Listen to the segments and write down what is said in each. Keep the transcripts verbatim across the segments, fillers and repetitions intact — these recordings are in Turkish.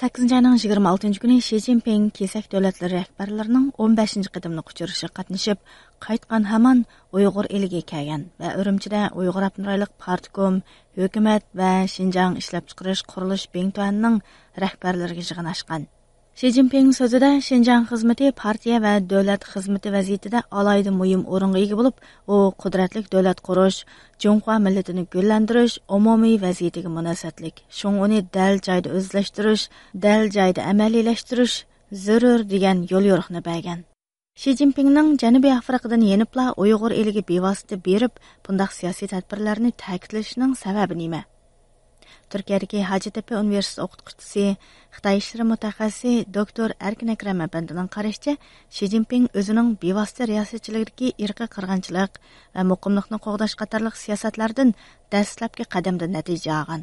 sakkizinchi ayning yigirma oltinchi kuni Xi Jinping kesak davlatlari rahbarlarining o'n beshinchi qadamni quchurishiga qatnashib, qaytgan hamon Uyghur eliga kelgan va Ürümchida Uyghur Abnuraylik partikum, hukumat va Shinjang ishlab chiqarish qurilish bengtuanining rahbarlariga yig'in ochgan. Xi Jinping so'zida Shinjang xizmati partiya va davlat xizmati vaziyatida alohida muhim o'ringa ega bo'lib, u qudratli davlat qurish, Junkwa milletini gullantirish umumiy vaziyatiga munosablik, shunga uni dal joyda o'zlashtirish, dal joyda amaliylashtirish zarur degan yo'l yo'riqni bergan. Xi Jinpingning Janubiy Afrikadan yenibla Uyg'ur eliga bevosita berib, bunday siyosiy tadbirlarni ta'kidlashining sababi nima? Türkiye'deki Hacettepe Üniversitesi o'qituvchisi, Xitoy ishlar mutaxassisi doktor Erkin Ekrem efendining qarashicha, Xi Jinping o'zining bevosita riyosatchilikdagi irqiy qirg'inchilik va muqimlikni qo'g'dash qatorliq siyosatlardan dastlabki qadamda natija olgan.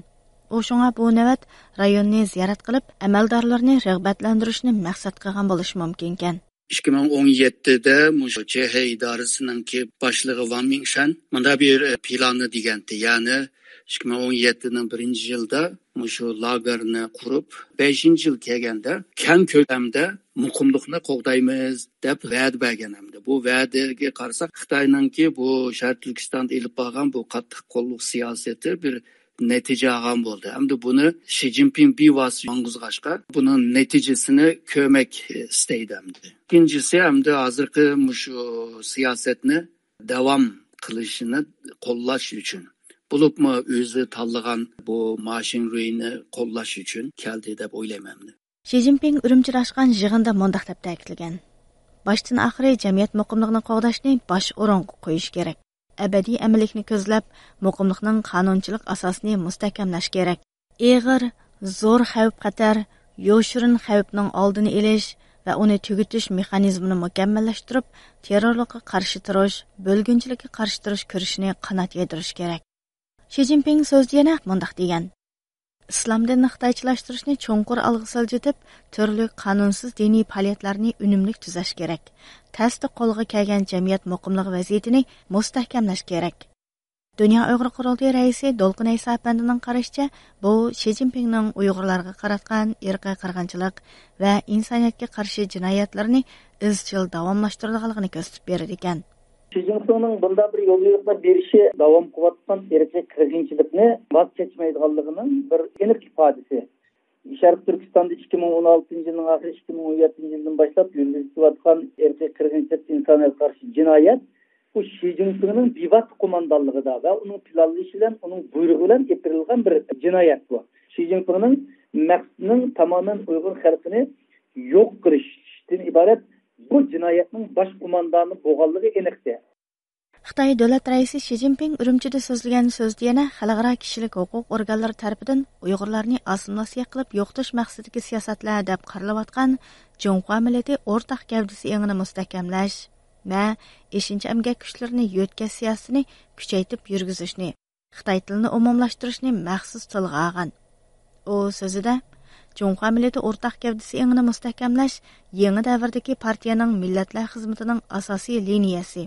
U shunga bu navbat rayonni ziyorat qilib, amaldorlarni rag'batlantirishni maqsad qilgan bo'lishi mumkin ekan. ikki ming o'n yettida Mujahid idorasiningki boshlig'i Van Mingshan bunda bir planni degandi, ya'ni ikki ming o'n yettining birinci yılda muşu lagarını kurup beşinci yıl kegende kem kölemde mukumlukunu koğdayımız dep vəd bəgənemdi. Bu vədəgi qarsa Xitay'nın ki bu Şərq Türkistan'da ilip bağın bu qatlıq kolluk siyaseti bir netice ağam oldu. Hem de bunu Xi Jinping bir vasıf manguz qaşqa bunun neticesini kömek isteydemdi. İkincisi hem de hazırkı muşu siyasetini devam kılışını kollaş üçün. Bulup mu özü tallıgan bu Ma Xingrui'ni kollaş üçün keldi deb oylaymandı. Xi Jinping Ürümchida açqan yığında mundaq deb ta'kidlagan. Başdan oxiri jamiyat muqimligini qo'g'dashning bosh o'ringa qo'yish kerak. Abadiy amillikni ko'zlab, muqimlikning qonunchilik asosini mustahkamlash kerak. Ig'ir, zo'r xavf-xatar, yoshirin xavfning oldini olish va uni tugitish mexanizmini mukammallashtirib, terrorlikka qarshi turish, bo'lginchilikka qarshi turish kurishini qanot yedirish kerak. Xi Jinping so'zida yana mundaq degan: "İslam dinini xitoychilashtirishni cho'nqur alg'i siljitib, turli qonunsiz diniy faoliyatlarni unumli tuzash kerak. Tasdiq qo'lga kelgan jamiyat muqimligi vaziyatini mustahkamlash kerak." Dunyo Uyg'ur Qurultiyi raisi Dolqin Aysapandining qarashicha, bu Xi Jinpingning Uyg'urlarga qaratgan irqiy qirg'inchilik va insoniyatga qarshi jinoyatlarni izchil davomlashtirganligini ko'rsatib beradi ekan. Şizinping'nin bunda bir yolu yokla bir işe davam kuvvetman gerekçe kırgınçılıkını vazgeçmeydiğalığının bir enik ifadesi. Şarkı Türkistan'da ikki ming o'n oltinchi yılının ahir ikki ming o'n yettinchi yılından başlayıp yürürlükte vatkan erkek kırgınçılık insanlara karşı cinayet bu Şizinping'nin bivat kumandalığı da ve onun planlı işilen, onun buyruğuyla getirilgen bir cinayet bu. Şizinping'nin meksidinin tamamen Uygur halkını yok kırıştığını ibaret bu cinayetning bosh qo'mondoni bo'g'anligi aniqdir. Xitoy davlat raisi Xi Jinping Ürümchida so'zlagan so'zda yana xalqaro kishilik huquq organlari tarafidan Uyg'urlarni assimilyatsiya qilib yo'qotish maqsadidagi siyosatlar deb qaralayotgan Zhonghua Milleti o'rtaq gavdasi yengini mustahkamlash va eshinchi amgak kuchlarini yo'tkazish siyosatini kuchaytirib yurgizishni, Xitoy tilini umumlashtirishni maqsad qilgan olgan. U so'zida Zhonghua milleti o'rtaq gavdasi engini mustahkamlash yangi davrdagi partiyaning millatlar xizmatining asosiy liniyasi.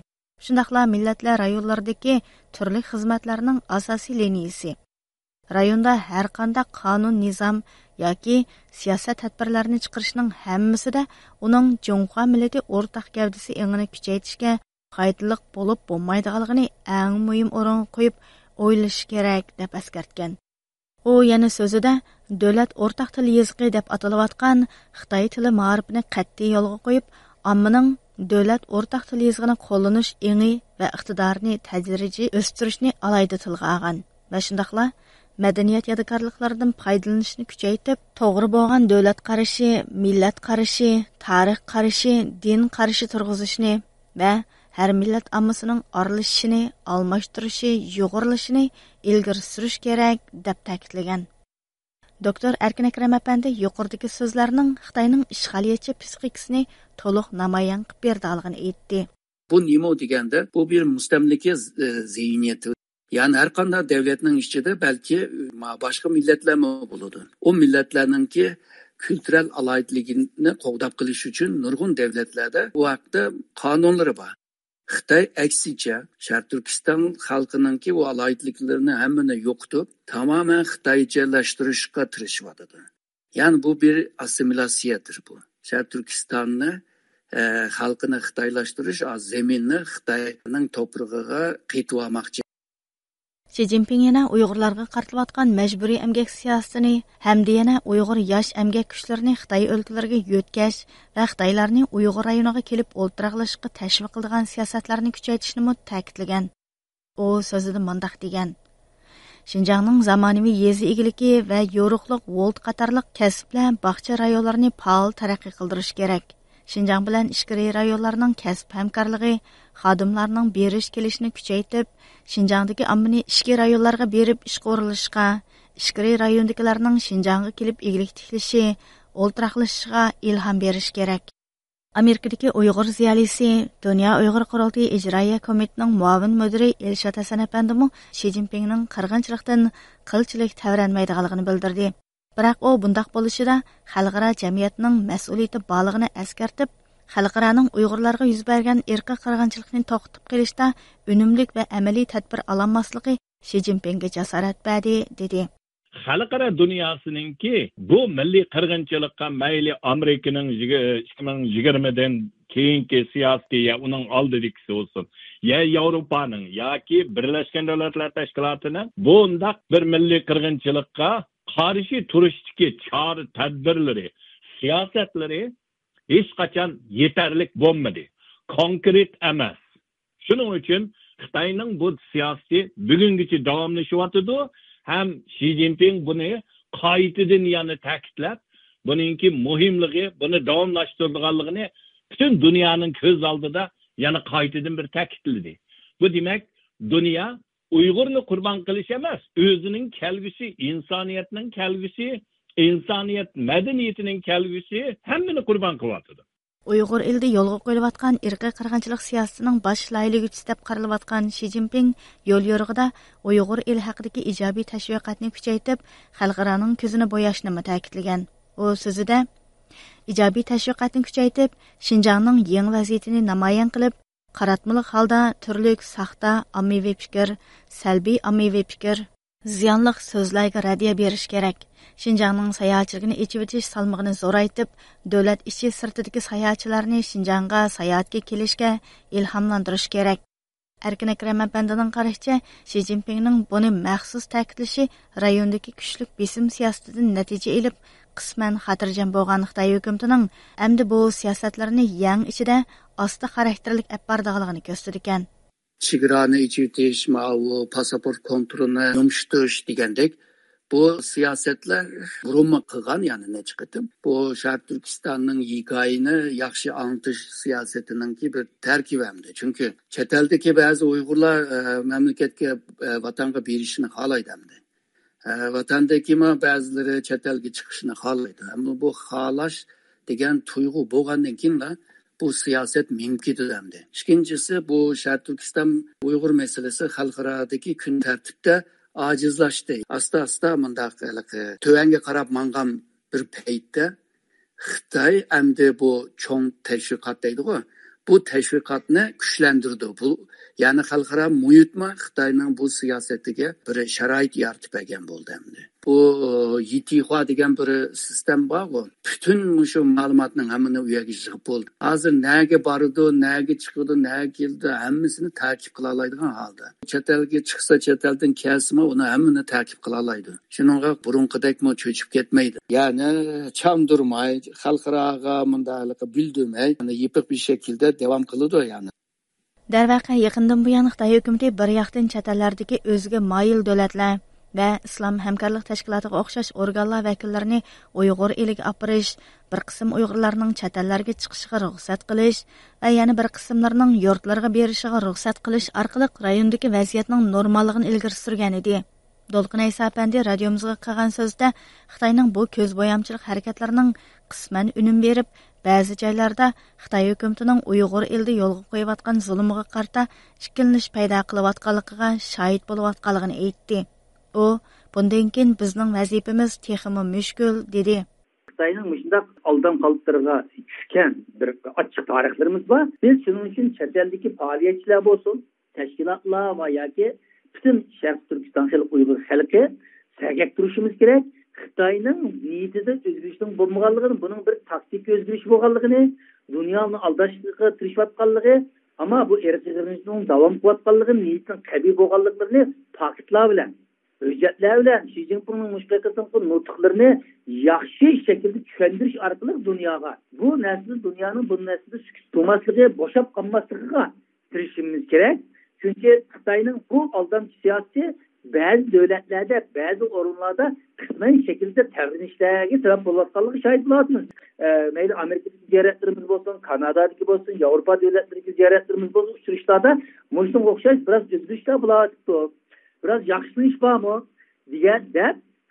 Shundaqla millatlar rayonlaridagi turli xizmatlarning asosiy liniyasi. Rayonda har qanday qonun, nizam yoki siyosat tadbirlarini chiqarishning hammasida uning Zhonghua milleti o'rtaq gavdasi engini kuchaytirishga qoidiliq bo'lib bo'lmaydiganligini eng muhim o'ringa qo'yib o'ylash kerak deb eskartgan. U yana so'zida davlat o'rtaq til yezg'i deb atalayotgan Xitoy tili ma'rifini qat'iy yo'lga qo'yib, ommaning davlat o'rtaq til yezg'ini qo'llanish engi va iqtidorini tajribiy o'stirishni alayda tilga olgan va shundaqla madaniyat yodgorliklaridan foydalanishni kuchaytirib, to'g'ri bo'lgan davlat qarashi, millat qarashi, tarix qarashi, din qarashi turg'izishni va Her millet ammasının aralışını, almashtırışı, yuğurlışını ilgir sürüş gerek, deb ta'kidlagan. Doktor Erkin Ekrem efendi yuqoridagi so'zlarning Xitoyning ishg'oliyatchi psixikasini to'liq namoyon qilib berganligini aytdi. Bu nima deganda, bu bir mustamlika zihniyati. Yani her qanday davlatning ichida belki boshqa millatlar ham bo'ladi. O millatlarningki kültürel alayitligini qo'g'dab qilish uchun nurg'un davlatlarda bu haqda qonunlari bor. Xitoy aksicha Sharq Turkiston xalqininki bu alayitliklarni hammini yo'qitib, tamamen xitoychalashtirishga tirishyapti. Yani bu bir asimilasyadır bu. Şer Türkistan'ı e, halkını Xitaylaştırış, zemini Xitay'ın toprağına qitlamaq. Xi Jinping yana Uyg'urlarga qaratib atgan majburiy emgak siyosatini hamda yana Uyg'ur yosh emgak kuchlarini Xitoy o'lkalariga yo'tkash va Xitoylarni Uyg'ur rayoniga kelib o'ltiraqlashga tashviq qilgan siyosatlarni kuchaytirishni ta'kidlagan. U so'zida mundaq degan: Şinjang'ın zamanıvi yezi ilgiliki ve yoruqluq volt qatarlıq kəsiblə bağça rayonlarını pahalı tərəqqi qıldırış gerek. Şinjang bilən işgiri rayonlarının kəsib həmkarlığı, xadımlarının beriş gelişini küçəytib, Şinjang'daki ammini işgiri rayonlarına berib iş qorulışqa, işgiri rayondakilarının Şinjang'a kilib ilgilik tiklişi, oltıraqlışıqa ilham beriş gerek. Amerika'daki Uyghur ziyalisi, Dünya Uyghur Qurultayı İcraiya Komitetining muavin müdiri Erşad Esenependim Xi Jinpingning qirg'inchilikdan qilchilik tavranmaydiganligini bildirdi. Biroq u bundaq bo'lishida xalqaro jamiyatning mas'uliyati borligini eskartib, xalqaroning Uyg'urlarga yuz bergan irqiy qirg'inchilikni to'xtatib qilishda unumlik va amaliy tadbir olinmasligi Xi Jinpingga jasorat berdi, dedi. Xalqaro dunyosininki bu milliy qirg'inchilikqa mayli Amerikaning ikki ming yigirma dan keyingi siyosiy ya uning oldidagisi bo'lsin, ya Yevropaning yoki Birlashgan Davlatlar Tashkilotining bundaq bir milliy qirg'inchilikqa qarshi turishdagi chora-tadbirlari, siyosatlari hech qachon yetarli bo'lmadi, konkret emas. Shuning uchun Xitoyning bu siyosati bugungacha davomlashyapti. Hem Xi Jinping bunu qaytadan yana ta'kidlab, buningki muhimligi, buni davomlashtirganligini bütün dünyanın göz aldida yana qaytadan bir ta'kidladi. Bu demek dünya Uyg'urni kurban qilish emas, özünün kelgisi, insoniyatning kelgisi, insaniyet medeniyetining kelgisi hammini kurban qilyapti. Uyghur eldi yolga qo'yilayotgan irqiy qirg'inchilik siyosatining bosh laylig'ichi deb qaralayotgan Xi Jinping yo'l yo'rig'ida Uyghur el haqidagi ijobiy tashviqotni kuchaytirib, xalqaroning ko'zini bo'yashni ta'kidlagan. U so'zida ijobiy tashviqotni kuchaytirib, Xinjiangning yangi vaziyatini namoyon qilib, qaratmalik holda turli saxta ommaviy fikr, salbiy ommaviy fikr, ziyanliq so'zlarga radiya berish kerak. Şinjan'ın sayahatçılığını içi bitiş salmağını zoraytıb, dövlət içi sırtıdaki sayahatçılarını Şinjan'a sayahatki kilişke ilhamlandırış gerek. Erkin Ekrem Efendi'nin qarışça, Xi Jinping'nin bunu məxsus təkidlişi rayondaki küçlük besim siyasetinin netice elib, qismen xatırcan boğan Xitay hükümetinin əmdi bu siyasetlerini yan içide aslı xarakterlik əbbardağılığını göstürürken. Çigranı içi bitiş, mavi, pasaport kontrolünü yumuştuş digəndək. Bu siyasetler vurma kıgan yani ne çıktım. Bu Şark Türkistan'ın hikayini yakşı anlatış siyasetinin ki bir terkibemdi. Çünkü çeteldeki bazı Uygurlar e, memleketki e, vatanka bir işini halaydemdi. E, vatandaki ma bazıları çetelki çıkışını halaydı. Ama bu halaş degen tuygu boğandekinle bu siyaset mümkün demdi. İkincisi bu Şark Türkistan Uygur meselesi halkaradaki gün tertipte acizlaştı. Asta asta mındaqlıqı tövenge qarab manğam bir peytdə Xitay əmdi bu çoğ təşviqat deydi o. Bu təşviqatını gücləndirdi. Bu yani xalqara müyitmə Xitayının bu siyasətinə bir şərait yaratıb bəgən oldu əmdi. Bu yitihwa degen bir sistem var o. Bütün şu məlumatın hamını uyğu yığıb oldu. Hazır nəyə barıdı, nəyə çıxdı, nəyə gəldi, hamısını təqib qıla alaydığın halda. Çətelgə çıxsa çəteldən kəsimi onu hamını təqib qıla alaydı. Şununğa burunqıdakmı çöçüb getməydi. Yəni çam durmay, xalqarağa mındaqlığı bildirməy, yəni yıpıq bir şəkildə davam qılıdı yəni. Dərvaqə yaxından bu yan Xitay hökuməti bir yaxdan çətəllərdəki özgə mayil dövlətlər ve İslam Hemkarlık Teşkilatı'nı oxşaş organlar vekillerini Uyghur eliga apırış, bir kısım Uyghurlarının çetellerge çıkışıga ruxsat kılış ve yani bir kısımlarının yurtlarga berişiga ruxsat kılış arkalık rayondaki vaziyatının normallığını ilgir sürgen idi. Dolqin Aysapendi radyomuzga qilgan sözde Xitayning bu köz boyamçılık hareketlerinin kısmen ünüm berip, bazı joylarda Xitoy hukumatining Uyg'ur elida yo'lga qo'yayotgan zulmiga qarta shikillanish paydo qilayotganligiga shohid bo'layotganligini aytdi. O, bundan keyin bizning vazifamiz texmi mushkul, dedi. Xitoyning mushundaq aldan qoldirg'a tushgan bir ochiq tarixlarimiz bor. Biz shuning uchun chet eldagi faoliyatchilar bo'lsin, tashkilotlar va yoki butun Sharq Turkiston xalq Uyg'ur xalqi sergak turishimiz kerak. Xitoyning niyatida o'zbekiston bo'lmaganligini, buning bir taktik o'zgarish bo'lganligini, dunyoni aldashga tirishayotganligi, ama bu erkeklerin devam kuvvetliğinin niyetin kabi boğallıklarını paketler bilen, ücretler bilen, Xi Jinping'in müşterekatının notuklarını yakşı şekilde çöndürüş arkalık dünyaya. Bu nesli dünyanın bu nesli tutmaslığı, boşap kalmaslığı girişimimiz gerek. Çünkü Kıtay'ın bu aldamcı siyaseti bazı devletlerde, bazı orunlarda kısmen şekilde teröristlerine sebep olasılığı şahit lazımız. Ee, Meyli Amerika'daki ziyaretlerimiz olsun, Kanada'daki olsun, Avrupa devletlerindeki ziyaretlerimiz olsun, uçuruşlarda müştüm okşayız, biraz düzgünçler bulaştı. Biraz yakışlı iş var mı? Diye de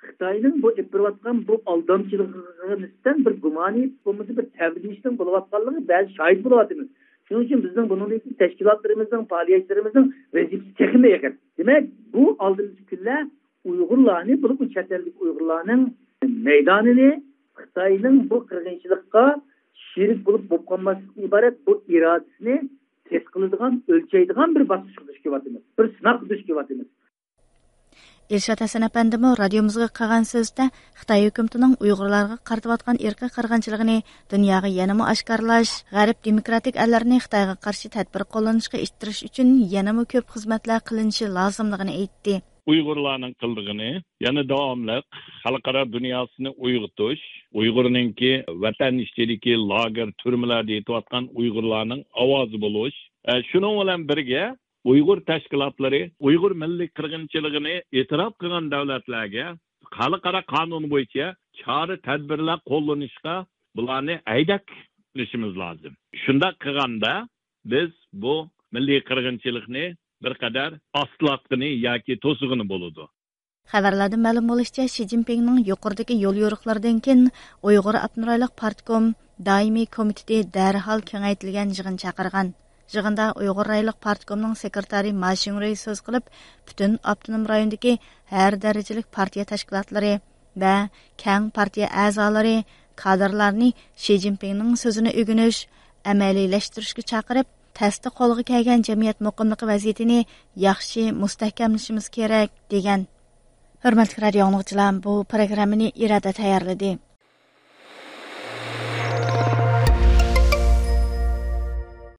Xitay'ın bu ipirvatkan bu aldamçılığından bir gümani, bir teröristlerine bulaştığını bazı şahit bulaştığımız. Şunun için bizden bunun için teşkilatlarımızdan, faaliyetlerimizden vazifesi çekilmeye yakın. Demek bu aldığımız küller Uygurlarını, bu çetelik Uygurlarının meydanını Xitay'ın bu kırgınçılıkla şirik bulup bopkanmasının ibaret bu iradesini teskıldıgan, ölçeydigan bir basış düşkü vatımız, bir sınav düşkü vatımız. Erşad Esenependim, radyomuzga qilgan so'zda Xitoy hukumatining Uyg'urlarga qaratilayotgan irqiy qirg'inchiligini dunyoga yanama oshkorlash, g'arb demokratik allarni Xitoyga qarshi tadbir qo'llanishga ishtirish uchun yanama ko'p xizmatlar qilinishi lozimligini aytdi. Uyg'urlarning qildig'ini yana davomli xalqaro dunyosini uyg'otish, Uyg'urningki vatan ishchiligi lager turmalarida yetayotgan Uyg'urlarning ovozi bo'lish, shuning bilan birga Uyghur teşkilatları, Uyghur milli kırgınçılığını itiraf kılan devletlerge, halkara kanun boyunca çare tedbirler kullanışka bulanı aydak işimiz lazım. Şunda kırganda biz bu milli kırgınçılığını bir kadar aslatkını ya ki tosuğunu buludu. Xabarlardan ma'lum bo'lishicha, Xi Jinpingning yuqoridagi yo'l yo'riqlaridan keyin Uyghur Abnurayliq Partkom daimiy komiteti darhol kengaytirilgan yig'in chaqirgan. Жығында Uyghur Rayliq Partkomning sekretari Ma Xingrui so'z qilib, butun avtonom rayondagi har darajalik partiya tashkilotlari va keng partiya a'zolari kadrlarni Xi Jinpingning so'zini o'rganish, amaliylashtirishga chaqirib, tasdiq qo'lga kelgan jamiyat muqimligi vaziyatini yaxshi mustahkamlashimiz kerak degan. Hurmatli radio tinglovchilar, bu programmani Irada tayyorladi.